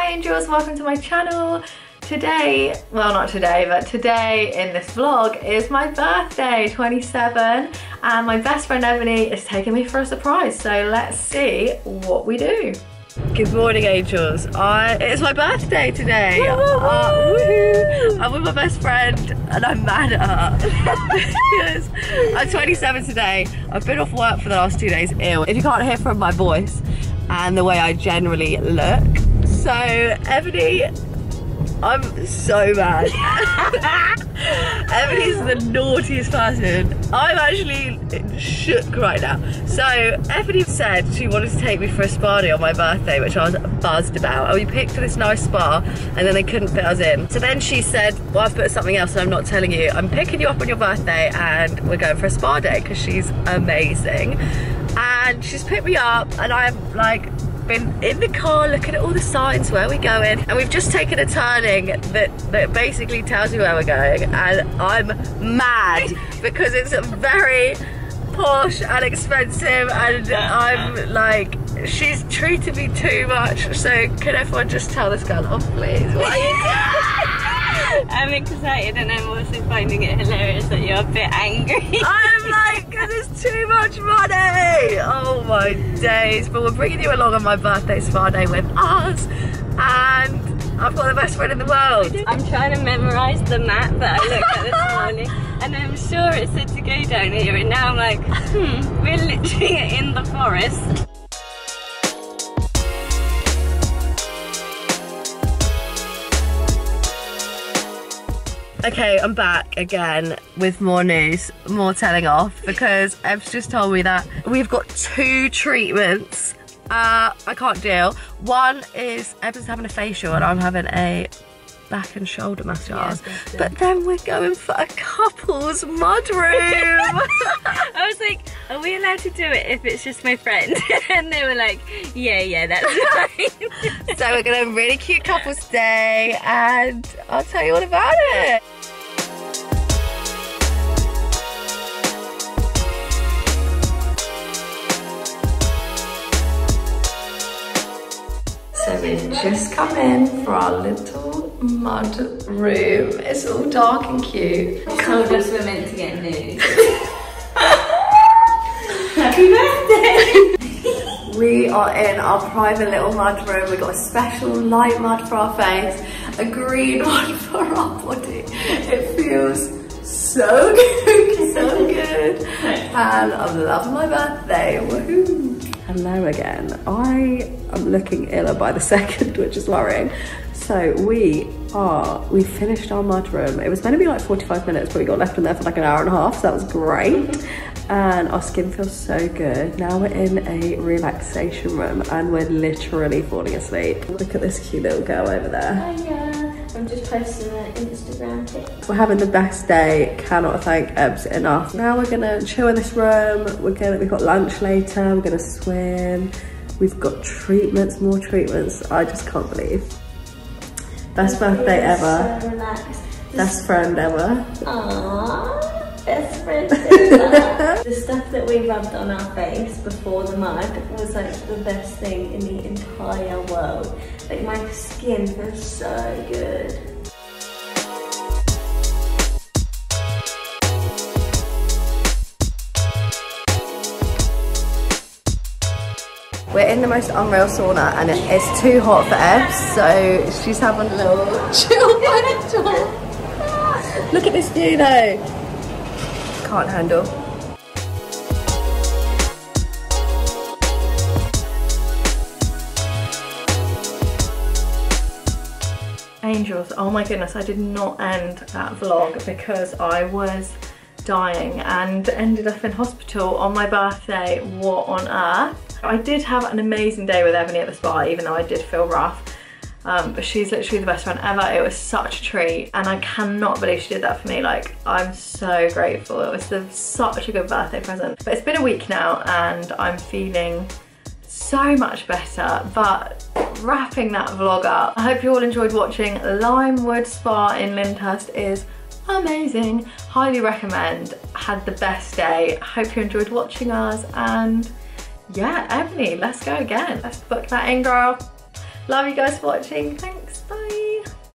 Hi Angels, welcome to my channel. Today, well not today, but today in this vlog is my birthday, 27, and my best friend Ebony is taking me for a surprise, so let's see what we do. Good morning Angels, it's my birthday today. Woohoo! I'm with my best friend and I'm mad at her. I'm 27 today, I've been off work for the last 2 days. Ew. If you can't hear from my voice and the way I generally look. So Ebony, I'm so mad. Ebony's the naughtiest person. I'm actually shook right now. So Ebony said she wanted to take me for a spa day on my birthday, which I was buzzed about. And we picked this nice spa and then they couldn't fit us in. So then she said, well, I've put something else and I'm not telling you. I'm picking you up on your birthday and we're going for a spa day because she's amazing. And she's picked me up and I'm like, been in the car looking at all the signs, where we're going, and we've just taken a turning that basically tells you where we're going, and I'm mad because it's very posh and expensive and I'm like, she's treated me too much. So can everyone just tell this girl off please? What are you doing? I'm excited and I'm also finding it hilarious that you're a bit angry. I'm like, it's too much money! Oh my days. But we're bringing you along on my birthday spa day with us, and I've got the best friend in the world. I'm trying to memorise the map that I looked at this morning, and I'm sure it said to go down here, and now I'm like, we're literally in the forest. Okay, I'm back again with more news, more telling off, because Ev's just told me that we've got two treatments. I can't deal. One is Ev's having a facial and I'm having a back and shoulder massage, yeah, but then we're going for a couple's mud room. I was like, are we allowed to do it if it's just my friend? And they were like, yeah, that's fine. So we're gonna have a really cute couple's day and I'll tell you all about it. So we've just come in for our little mud room. It's all dark and cute. It's told us we're meant to get nude. Happy birthday! We are in our private little mud room. We've got a special light mud for our face, a green one for our body. It feels so good, so good. And I love my birthday, woohoo! Hello again. I am looking iller by the second, which is worrying. So we finished our mud room. It was meant to be like 45 minutes, but we got left in there for like an hour and a half, so that was great. And our skin feels so good. Now we're in a relaxation room and we're literally falling asleep. Look at this cute little girl over there. Hiya. I'm just posting an Instagram pic. We're having the best day. Cannot thank Ebs enough. Now we're gonna chill in this room. We've got lunch later. We're gonna swim. We've got treatments, more treatments. I just can't believe. Best birthday ever. So relaxed. Best friend ever. Aww. Best friend ever. The stuff that we rubbed on our face before the mud was like the best thing in the entire world. Like my skin feels so good. We're in the most unreal sauna and it's too hot for Eb, so she's having a little chill moment. Look at this view though. Can't handle. Angels, oh my goodness, I did not end that vlog because I was dying and ended up in hospital on my birthday. What on earth? I did have an amazing day with Ebony at the spa, even though I did feel rough. But she's literally the best friend ever. It was such a treat and I cannot believe she did that for me. Like, I'm so grateful. It was such a good birthday present. But it's been a week now and I'm feeling so much better. But wrapping that vlog up, I hope you all enjoyed watching. Limewood Spa in Lyndhurst is amazing. Highly recommend. Had the best day. Hope you enjoyed watching us and yeah, Ebony, let's go again. Let's book that in, girl. Love you guys for watching. Thanks. Bye.